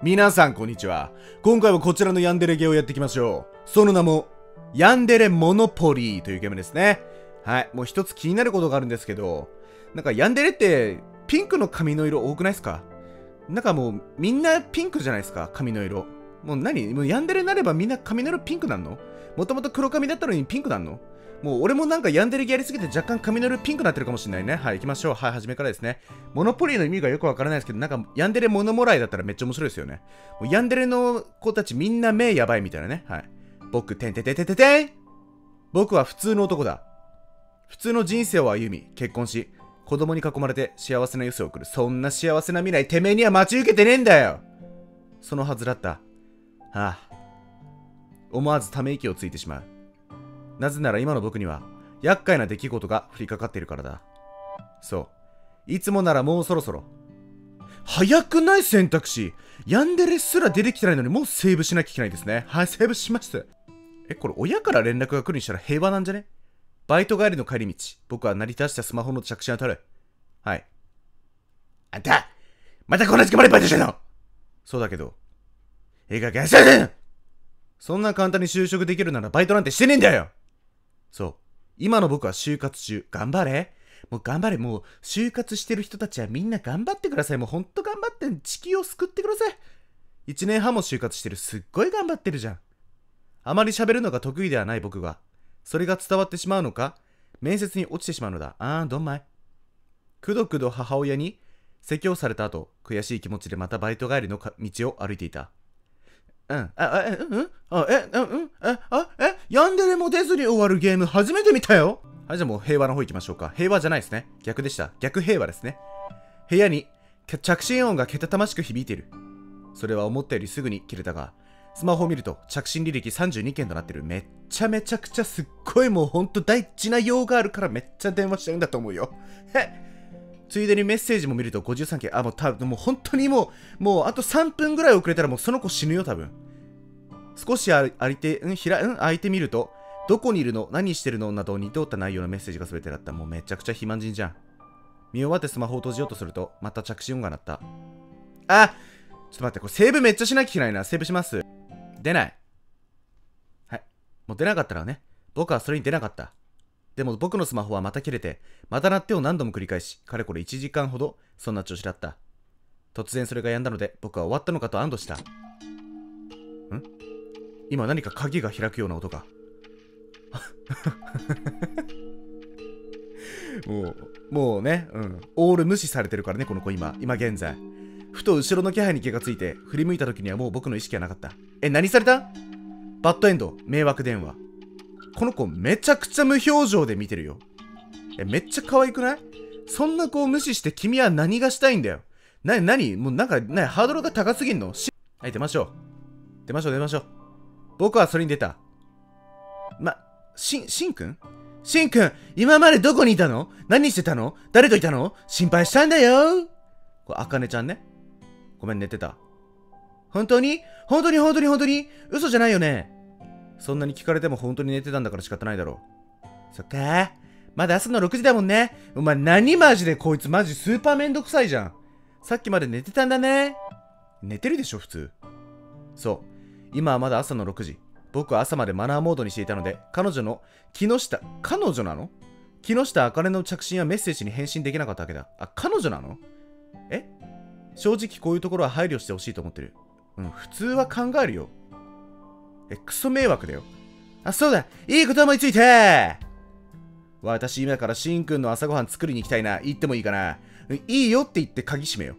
皆さんこんにちは。今回はこちらのヤンデレゲーをやっていきましょう。その名も、ヤンデレモノポリーというゲームですね。はい。もう一つ気になることがあるんですけど、なんかヤンデレってピンクの髪の色多くないですか？なんかもうみんなピンクじゃないですか、髪の色。もう何？もうヤンデレになればみんな髪の色ピンクなんの？もともと黒髪だったのにピンクなんの？もう俺もなんかヤンデレやりすぎて若干髪の色ピンクになってるかもしれないね。はい、行きましょう。はい、初めからですね。モノポリーの意味がよくわからないですけど、なんかヤンデレモノもらいだったらめっちゃ面白いですよね。もうヤンデレの子たちみんな目やばいみたいなね。はい。僕、てんてててててん！僕は普通の男だ。普通の人生を歩み、結婚し、子供に囲まれて幸せな余生を送る。そんな幸せな未来、てめえには待ち受けてねえんだよ！そのはずだった。はあ。思わずため息をついてしまう。なぜなら今の僕には厄介な出来事が降りかかっているからだ。そう。いつもならもうそろそろ。早くない？選択肢。ヤンデレすら出てきてないのにもうセーブしなきゃいけないですね。はい、セーブしました。これ親から連絡が来るにしたら平和なんじゃね？バイト帰りの帰り道。僕は成り立したスマホの着信を取る。はい。あんた！またこんな時間までバイトしてんの？そうだけど。ええかげんしてねん！そんな簡単に就職できるならバイトなんてしてねえんだよ！そう。今の僕は就活中。頑張れ。もう頑張れ。もう就活してる人たちはみんな頑張ってください。もうほんと頑張って地球を救ってください。1年半も就活してる。すっごい頑張ってるじゃん。あまり喋るのが得意ではない僕が。それが伝わってしまうのか、面接に落ちてしまうのだ。どんまい。くどくど母親に説教された後、悔しい気持ちでまたバイト帰りの道を歩いていた。ヤンデレも出ずに終わるゲーム初めて見たよ。はい、じゃあもう平和の方行きましょうか。平和じゃないですね。逆でした。逆平和ですね。部屋に着信音がけたたましく響いている。それは思ったよりすぐに切れたが、スマホを見ると着信履歴32件となってる。めちゃくちゃすっごいもうほんと大事な用があるからめっちゃ電話しちゃうんだと思うよ。ついでにメッセージも見ると53件。もう本当にもうあと3分ぐらい遅れたらもうその子死ぬよ、多分。少し空いてみると、どこにいるの？何してるの？など似通った内容のメッセージが全てだった。もうめちゃくちゃ暇人じゃん。見終わってスマホを閉じようとすると、また着信音が鳴った。ちょっと待って、これセーブめっちゃしなきゃいけないな。セーブします。出ない。はい。もう出なかったらね。僕はそれに出なかった。でも僕のスマホはまた切れて、また鳴ってを何度も繰り返し、かれこれ1時間ほど、そんな調子だった。突然それが止んだので、僕は終わったのかと安堵した。今何か鍵が開くような音が。もうね、オール無視されてるからね、この子今現在。ふと後ろの気配に気がついて、振り向いた時にはもう僕の意識はなかった。何された？バッドエンド、迷惑電話。この子めちゃくちゃ無表情で見てるよ。めっちゃ可愛くない？そんな子を無視して君は何がしたいんだよ。もうなんか、ハードルが高すぎんの？はい、出ましょう。出ましょう。僕はそれに出た。しんくん今までどこにいたの？何してたの？誰といたの？心配したんだよ。これ、あかねちゃんね。ごめん、寝てた。本当に嘘じゃないよね。そんなに聞かれても本当に寝てたんだから仕方ないだろう。そっかー。まだ朝の6時だもんね。お前何マジでこいつマジスーパーめんどくさいじゃん。さっきまで寝てたんだね。寝てるでしょ、普通。そう。今はまだ朝の6時。僕は朝までマナーモードにしていたので、彼女の木下あかねの着信やメッセージに返信できなかったわけだ。彼女なの？正直こういうところは配慮してほしいと思ってる。普通は考えるよ。クソ迷惑だよ。そうだ！いいこと思いついて！私今からしんくんの朝ごはん作りに行きたいな。行ってもいいかな？いいよって言って鍵閉めよ。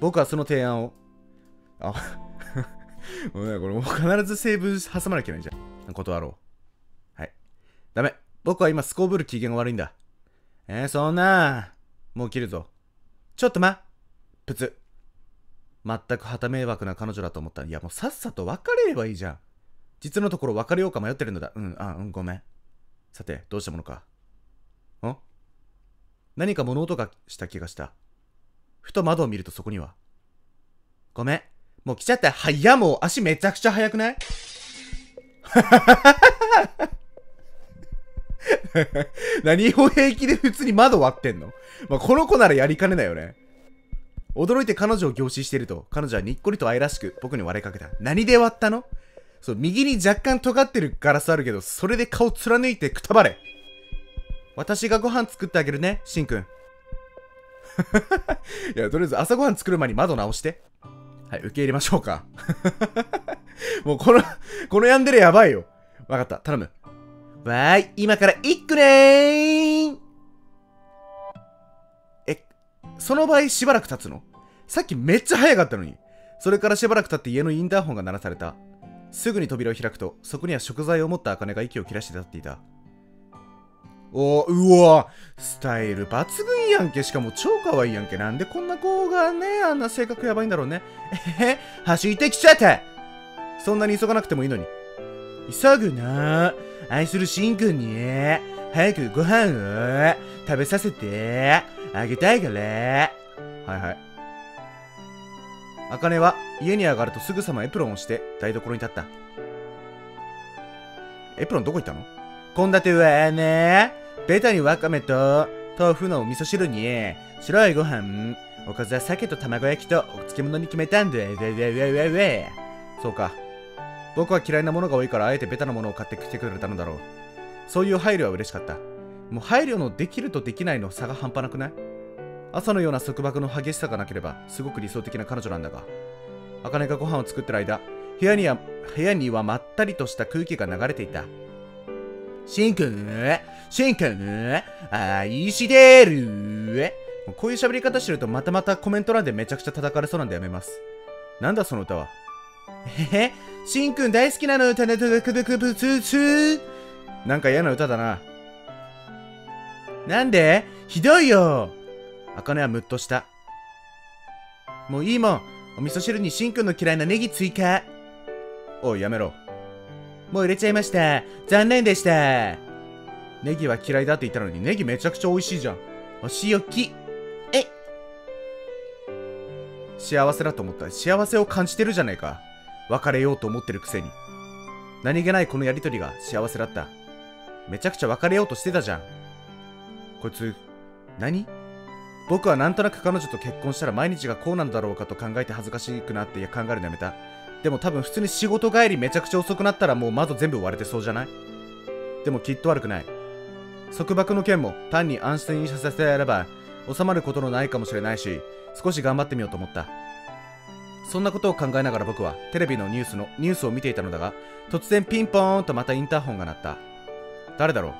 僕はその提案を。もうね、これもう必ずセーブ挟まなきゃいけないじゃん。断ろう。はい。ダメ。僕は今すこぶる機嫌が悪いんだ。そんな。もう切るぞ。ちょっとプツ。全くはた迷惑な彼女だと思った。いや、もうさっさと別れればいいじゃん。実のところ別れようか迷ってるのだ。ごめん。さて、どうしたものか。何か物音がした気がした。ふと窓を見るとそこには。ごめん。もう来ちゃった。もう足めちゃくちゃ速くない？何を平気で普通に窓割ってんの？この子ならやりかねないよね。驚いて彼女を凝視していると、彼女はにっこりと愛らしく僕に笑いかけた。何で割ったの？そう、右に若干尖ってるガラスあるけど、それで顔貫いてくたばれ。私がご飯作ってあげるね、しんくん。いや、とりあえず朝ごはん作る前に窓直して。はい、受け入れましょうか。もうこのヤンデレやばいよ。わかった、頼む。わーい、今から行くねー。その場合しばらく経つの？さっきめっちゃ早かったのに。それからしばらく経って家のインターホンが鳴らされた。すぐに扉を開くと、そこには食材を持った茜が息を切らして立っていた。おー、うわー、スタイル抜群やんけ。しかも超可愛いやんけ。なんでこんな子がね、あんな性格やばいんだろうね。えへ、走ってきちゃった。そんなに急がなくてもいいのに。急ぐなー。愛するしんくんに早くご飯を食べさせてあげたいから。はいはい。あかねは家に上がるとすぐさまエプロンをして台所に立った。エプロンどこ行ったの？献立はね、ベタにわかめと豆腐のお味噌汁に白いご飯、おかずは鮭と卵焼きとお漬物に決めたんだ。そうか。僕は嫌いなものが多いからあえてベタなものを買ってきてくれたのだろう。そういう配慮は嬉しかった。もう配慮のできるとできないの差が半端なくない？朝のような束縛の激しさがなければすごく理想的な彼女なんだが、茜がご飯を作ってる間、部屋にはまったりとした空気が流れていた。しんくん、しんくん、愛してる。こういう喋り方してるとまたコメント欄でめちゃくちゃ叩かれそうなんでやめます。なんだその歌は。しんくん大好きなの、ただただくぶくぶつつ。なんか嫌な歌だな。なんで？ひどいよ。あかねはムッとした。もういいもん。お味噌汁にしんくんの嫌いなネギ追加。おい、やめろ。もう入れちゃいました。残念でした。ネギは嫌いだって言ったのに、ネギめちゃくちゃ美味しいじゃん。お仕置き。幸せだと思った。幸せを感じてるじゃないか。別れようと思ってるくせに。何気ないこのやりとりが幸せだった。めちゃくちゃ別れようとしてたじゃん。こいつ、何？僕はなんとなく彼女と結婚したら毎日がこうなんだろうかと考えて恥ずかしくなって考えるのやめた。でも多分普通に仕事帰りめちゃくちゃ遅くなったらもう窓全部割れてそうじゃない？でもきっと悪くない。束縛の件も単に安心にさせてやれば収まることのないかもしれないし、少し頑張ってみようと思った。そんなことを考えながら僕はテレビのニュースを見ていたのだが、突然ピンポーンとまたインターホンが鳴った。誰だろう？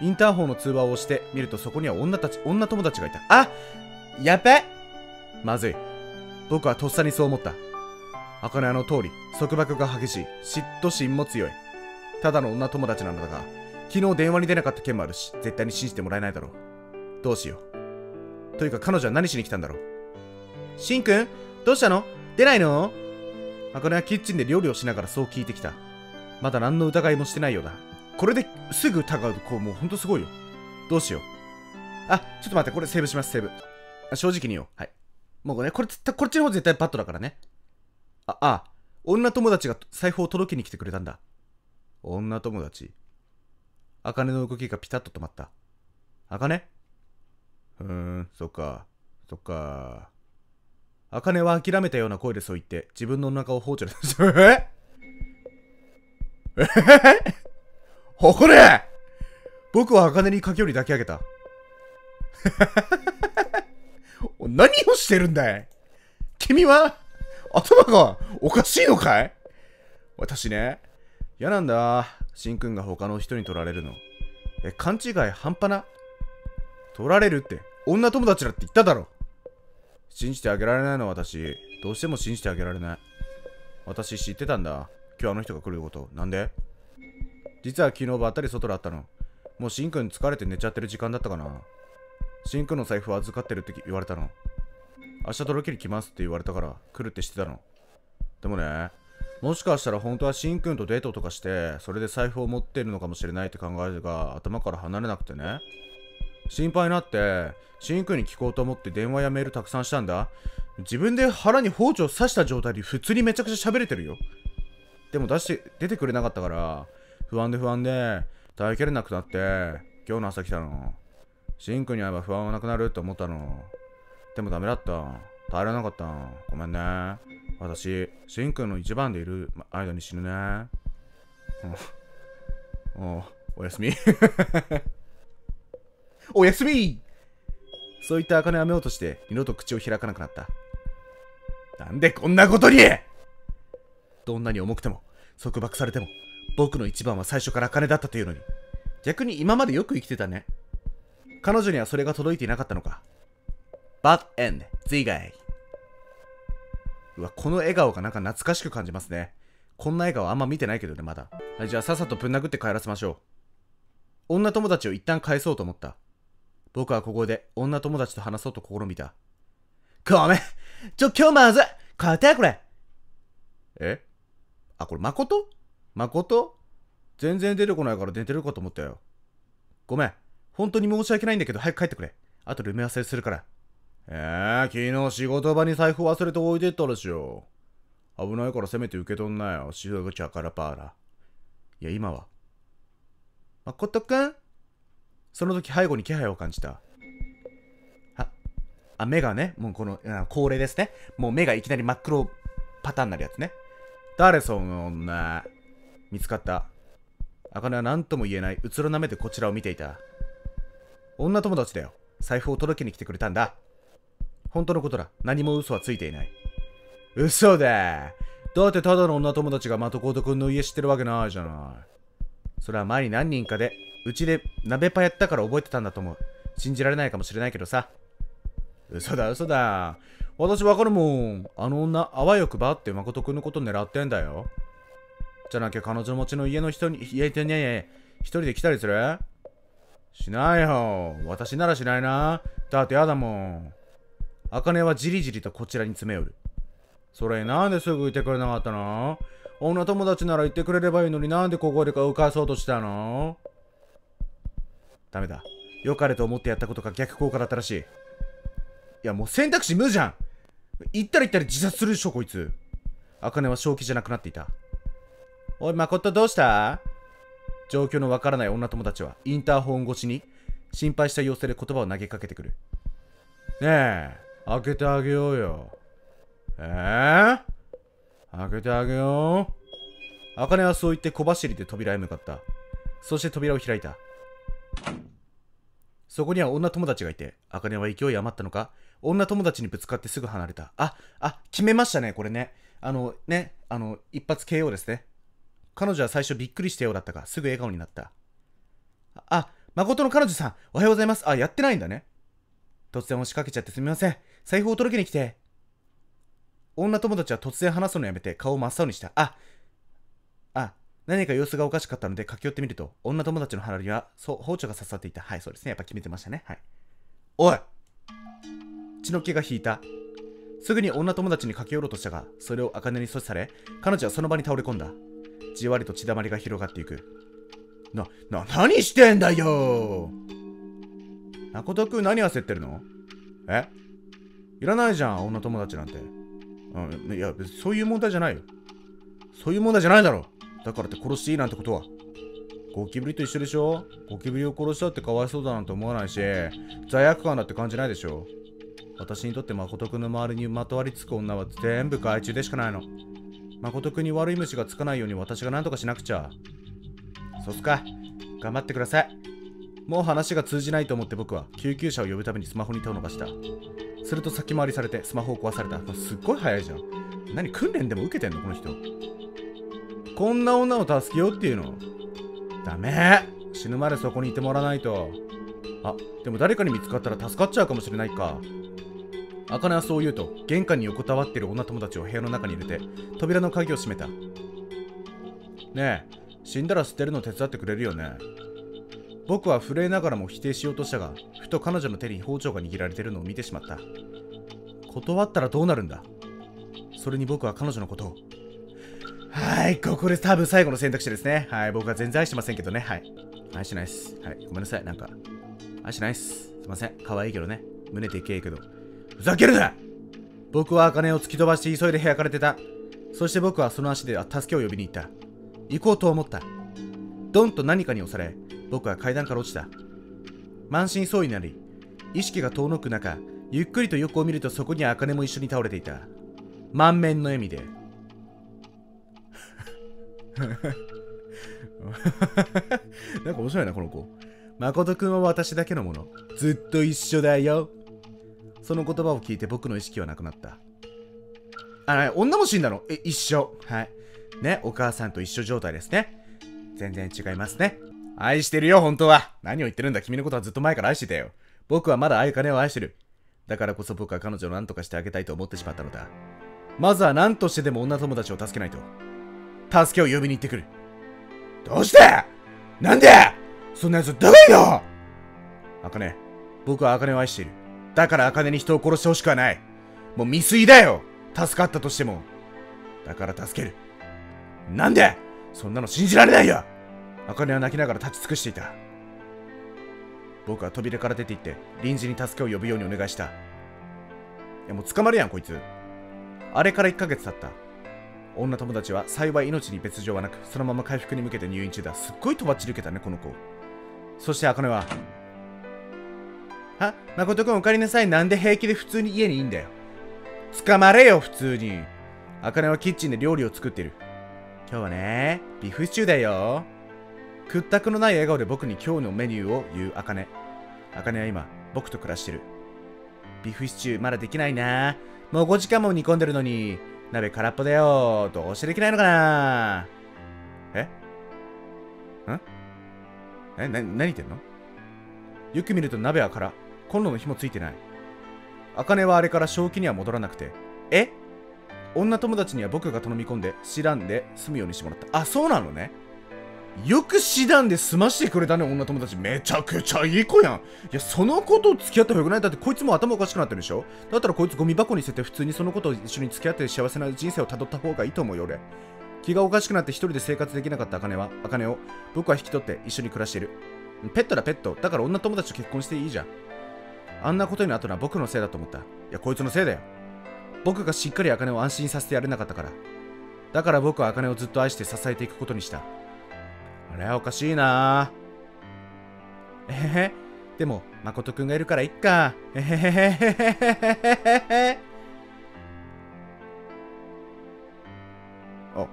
インターホンの通話を押してみると、そこには女友達がいた。あ！やっべ！まずい。僕はとっさにそう思った。あかねはあの通り、束縛が激しい。嫉妬心も強い。ただの女友達なのだが、昨日電話に出なかった件もあるし、絶対に信じてもらえないだろう。どうしよう。というか彼女は何しに来たんだろう。しんくん、どうしたの？出ないの？あかねはキッチンで料理をしながらそう聞いてきた。まだ何の疑いもしてないようだ。これですぐ疑うと、こう、もうほんとすごいよ。どうしよう。あ、ちょっと待って、これセーブします、セーブ。あ、正直によ。はい。もうね、こっちの方絶対パッドだからね。あ、女友達が財布を届けに来てくれたんだ。女友達。あかねの動きがピタッと止まった。あかね？そっか。あかねは諦めたような声でそう言って、自分のお腹を放置した。ほこれ！僕はあかねに駆け寄り抱き上げた。何をしてるんだい？君は頭がおかしいのかい？私ね、嫌なんだ。しんくんが他の人に取られるの。勘違い半端な。取られるって、女友達だって言っただろ。信じてあげられないの私。どうしても信じてあげられない。私知ってたんだ。今日あの人が来ること。なんで？実は昨日ばったり外で会ったの。もうしんくん疲れて寝ちゃってる時間だったかな。しんくんの財布を預かってるって言われたの。明日届けに来ますって言われたから来るって知ってたの。でもね、もしかしたら本当はしんくんとデートとかしてそれで財布を持ってるのかもしれないって考えが頭から離れなくてね、心配になってしんくんに聞こうと思って電話やメールたくさんしたんだ。自分で腹に包丁を刺した状態で普通にめちゃくちゃ喋れてるよ。でも出てくれなかったから不安で耐えきれなくなって今日の朝来たの。しんくんに会えば不安はなくなると思ったの。でもダメだった。耐えられなかった。ごめんね。私、シンくんの一番でいる間に死ぬね。おやすみ。おやすみ。そういった茜は目を閉じて、二度と口を開かなくなった。なんでこんなことに！どんなに重くても、束縛されても、僕の一番は最初から茜だったというのに。逆に今までよく生きてたね。彼女にはそれが届いていなかったのか。バッドエンド、次回。うわ、この笑顔がなんか懐かしく感じますね。こんな笑顔あんま見てないけどね、まだ。はい、じゃあさっさとぶん殴って帰らせましょう。女友達を一旦返そうと思った。僕はここで女友達と話そうと試みた。ごめん、今日まずい、帰ってこれ。え？あ、これ誠？誠？全然出てこないから寝てるかと思ったよ。ごめん、本当に申し訳ないんだけど早く帰ってくれ。あとルーム忘れするから。昨日仕事場に財布忘れて置いてったでしょ。危ないからせめて受け取んなよ、シュガチャカラパーラ。いや、今は。誠くん？その時背後に気配を感じた。目がね、もうこの、恒例ですね。もう目がいきなり真っ黒パターンになるやつね。誰その女。見つかった。茜は何とも言えないうつろな目でこちらを見ていた。女友達だよ。財布を届けに来てくれたんだ。本当のことだ。何も嘘はついていない。嘘だ。だってただの女友達がまとことくんの家知ってるわけないじゃない。それは前に何人かで、うちで鍋パやったから覚えてたんだと思う。信じられないかもしれないけどさ。嘘だ嘘だ。私わかるもん。あの女、あわよくばって誠くんのこと狙ってんだよ。じゃなきゃ彼女持ちの家の人に、家ってね、一人で来たりする？しないよ。私ならしないな。だってやだもん。茜はじりじりとこちらに詰め寄る。それなんですぐ言ってくれなかったの？女友達なら言ってくれればいいのになんでここで浮かそうとしたの？ダメだ。良かれと思ってやったことが逆効果だったらしい。いやもう選択肢無じゃん。行ったら自殺するでしょこいつ。茜は正気じゃなくなっていた。おい誠どうした？状況のわからない女友達はインターホン越しに心配した様子で言葉を投げかけてくる。ねえ、開けてあげようよ。開けてあげよう。茜はそう言って小走りで扉へ向かった。そして扉を開いた。そこには女友達がいて、茜は勢い余ったのか、女友達にぶつかってすぐ離れた。決めましたね、これね。一発 KO ですね。彼女は最初びっくりしたようだったが、すぐ笑顔になった。誠の彼女さん、おはようございます。やってないんだね。突然押しかけちゃってすみません。財布を届けに来て。女友達は突然話すのやめて顔を真っ青にした。何か様子がおかしかったので駆け寄ってみると、女友達の腹には包丁が刺さっていた。はい、そうですね。やっぱ決めてましたね。はい。おい！血の気が引いた。すぐに女友達に駆け寄ろうとしたが、それを茜に阻止され、彼女はその場に倒れ込んだ。じわりと血だまりが広がっていく。何してんだよー！誠くん何焦ってるの？いらないじゃん、女友達なんて。いや、そういう問題じゃないよ。そういう問題じゃないだろ。だからって殺していいなんてことは。ゴキブリと一緒でしょ？ゴキブリを殺したってかわいそうだなんて思わないし、罪悪感だって感じないでしょ？私にとって誠くんの周りにまとわりつく女は全部害虫でしかないの。誠くんに悪い虫がつかないように私が何とかしなくちゃ。そうすか。頑張ってください。もう話が通じないと思って僕は救急車を呼ぶためにスマホに手を伸ばした。すると先回りされてスマホを壊された。すっごい早いじゃん。何訓練でも受けてんのこの人。こんな女を助けようっていうの。ダメ。死ぬまでそこにいてもらわないと。でも誰かに見つかったら助かっちゃうかもしれないか。茜はそう言うと、玄関に横たわってる女友達を部屋の中に入れて、扉の鍵を閉めた。ねえ、死んだら捨てるの手伝ってくれるよね。僕は震えながらも否定しようとしたが、ふと彼女の手に包丁が握られてるのを見てしまった。断ったらどうなるんだ。それに僕は彼女のことを。はい、ここで多分最後の選択肢ですね。はい、僕は全然愛してませんけどね。はい。愛してないっす。はい、ごめんなさい。なんか、愛してないっす。すいません。可愛いけどね。胸でけえけど。ふざけるな！僕は茜を突き飛ばして急いで部屋から出た。そして僕はその足で助けを呼びに行った。行こうと思った。ドンと何かに押され、僕は階段から落ちた。満身創痍になり、意識が遠のく中、ゆっくりと横を見ると、そこには茜も一緒に倒れていた。満面の笑みでなんか面白いな、この子。誠くんは私だけのもの。ずっと一緒だよ。その言葉を聞いて僕の意識はなくなった。あ、女も死んだの？一緒。はい。ね、お母さんと一緒状態ですね。全然違いますね。愛してるよ、本当は。何を言ってるんだ、君のことはずっと前から愛してたよ。僕はまだ茜を愛してる。だからこそ僕は彼女を何とかしてあげたいと思ってしまったのだ。まずは何としてでも女友達を助けないと。助けを呼びに行ってくる。どうして？なんで？そんなやつダメよ！茜、僕は茜を愛している。だから茜に人を殺してほしくはない。もう未遂だよ！助かったとしても。だから助ける。なんで？そんなの信じられないよ！茜は泣きながら立ち尽くしていた。僕は扉から出て行って臨時に助けを呼ぶようにお願いした。いや、もう捕まるやん、こいつ。あれから1ヶ月経った。女友達は幸い命に別状はなく、そのまま回復に向けて入院中だ。すっごいとばっちり受けたね、この子。そして茜は、あ、誠くんお帰りなさい。なんで平気で普通に家にいいんだよ。捕まれよ、普通に。茜はキッチンで料理を作っている。今日はね、ビーフシチューだよ。屈託のない笑顔で僕に今日のメニューを言う茜。茜は今、僕と暮らしてる。ビーフシチューまだできないな。もう5時間も煮込んでるのに、鍋空っぽだよ。どうしてできないのかな。えん？何言ってんの？よく見ると鍋は空。コンロの火もついてない。茜はあれから正気には戻らなくて。え？女友達には僕が頼み込んで、知らんで済むようにしてもらった。あ、そうなのね。よく知らんで済ましてくれたね、女友達。めちゃくちゃいい子やん。いや、その子と付き合った方がよくない？だってこいつも頭おかしくなってるでしょ。だったらこいつゴミ箱に捨てて、普通にその子と一緒に付き合って幸せな人生をたどった方がいいと思うよ、俺。気がおかしくなって一人で生活できなかった茜を僕は引き取って一緒に暮らしている。ペットだ、ペット。だから女友達と結婚していいじゃん。あんなことになったのは僕のせいだと思った。いや、こいつのせいだよ。僕がしっかり茜を安心させてやれなかったから。だから僕は茜をずっと愛して支えていくことにした。あれはおかしいなぁ。でも、誠くんがいるからいっか。あ、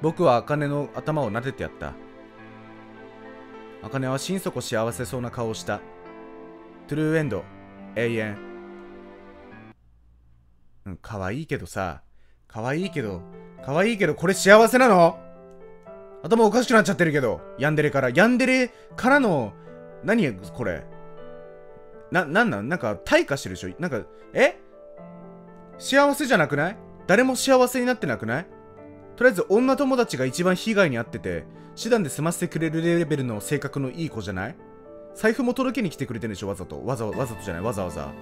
僕は茜の頭を撫でてやった。茜は心底幸せそうな顔をした。トゥルーエンド、永遠。うん、可愛いけどさ。可愛いけど、これ幸せなの？頭おかしくなっちゃってるけど。ヤンデレからの、何これ。なんなんなんか、退化してるでしょ。なんか、幸せじゃなくない？誰も幸せになってなくない？とりあえず、女友達が一番被害に遭ってて、手段で済ませてくれるレベルの性格のいい子じゃない？財布も届けに来てくれてるでしょ、わざわざ。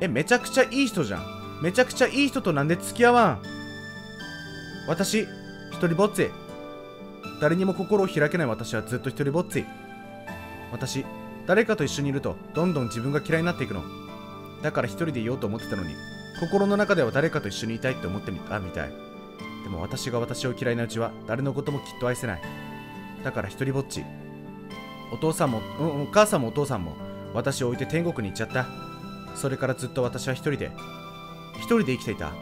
え、めちゃくちゃいい人じゃん。めちゃくちゃいい人となんで付き合わん？私、一人ぼっち。誰にも心を開けない私はずっと一人ぼっち。私、誰かと一緒にいるとどんどん自分が嫌いになっていくの。だから一人でいようと思ってたのに、心の中では誰かと一緒にいたいって思ってみたみたい。でも私が私を嫌いなうちは誰のこともきっと愛せない。だから一人ぼっち。お父さんも、お母さんもお父さんも私を置いて天国に行っちゃった。それからずっと私は一人で生きていた。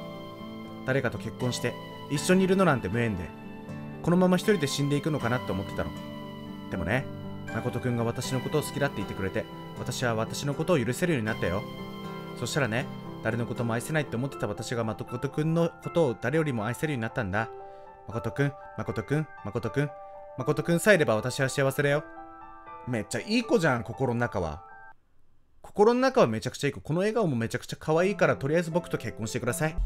誰かと結婚して一緒にいるのなんて無縁で。このまま一人で死んでいくのかなって思ってたの。でもね、誠くんが私のことを好きだって言ってくれて、私は私のことを許せるようになったよ。そしたらね、誰のことも愛せないって思ってた私が誠くんのことを誰よりも愛せるようになったんだ。誠くんさえいれば私は幸せだよ。めっちゃいい子じゃん、心の中は。心の中はめちゃくちゃいい子。この笑顔もめちゃくちゃ可愛いから、とりあえず僕と結婚してください。